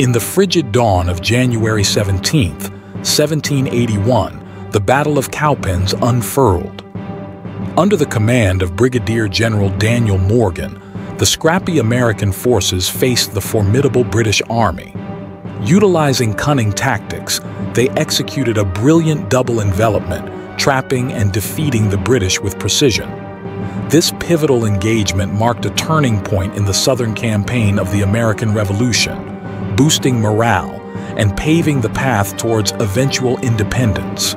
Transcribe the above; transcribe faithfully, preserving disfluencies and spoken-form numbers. In the frigid dawn of January seventeenth, seventeen eighty-one, the Battle of Cowpens unfurled. Under the command of Brigadier General Daniel Morgan, the scrappy American forces faced the formidable British Army. Utilizing cunning tactics, they executed a brilliant double envelopment, trapping and defeating the British with precision. This pivotal engagement marked a turning point in the Southern campaign of the American Revolution, boosting morale and paving the path towards eventual independence.